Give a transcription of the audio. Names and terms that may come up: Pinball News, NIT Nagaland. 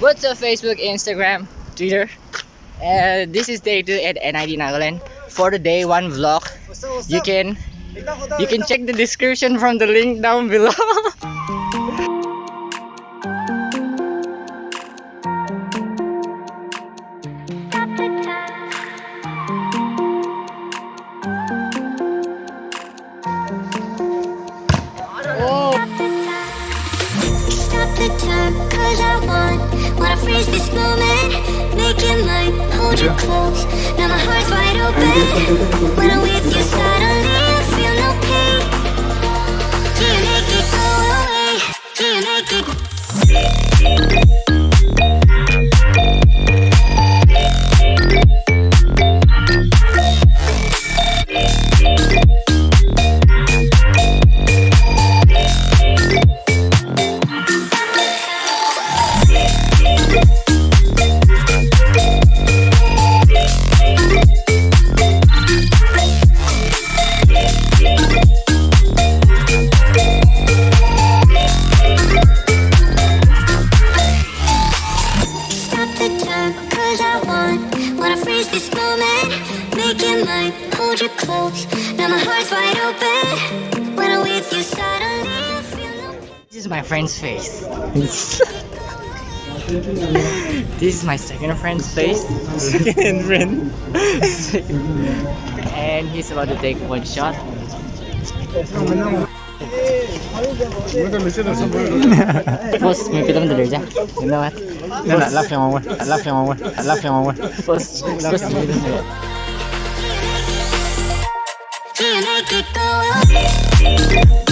What's up Facebook, Instagram, Twitter? This is day 2 at NIT Nagaland for the day 1 vlog. What's up? You can check the description from the link down below. Hold you close, now my heart's wide open. When I'm with you suddenly I feel no pain. Can you make it go away? Can you make it? Hold you close, now my heart's wide open. When I'm with you suddenly I feel no. This is my friend's face. This is my second friend's face. And he's about to take one shot. First, make them the. You know what? I love him. First, can you make it go away?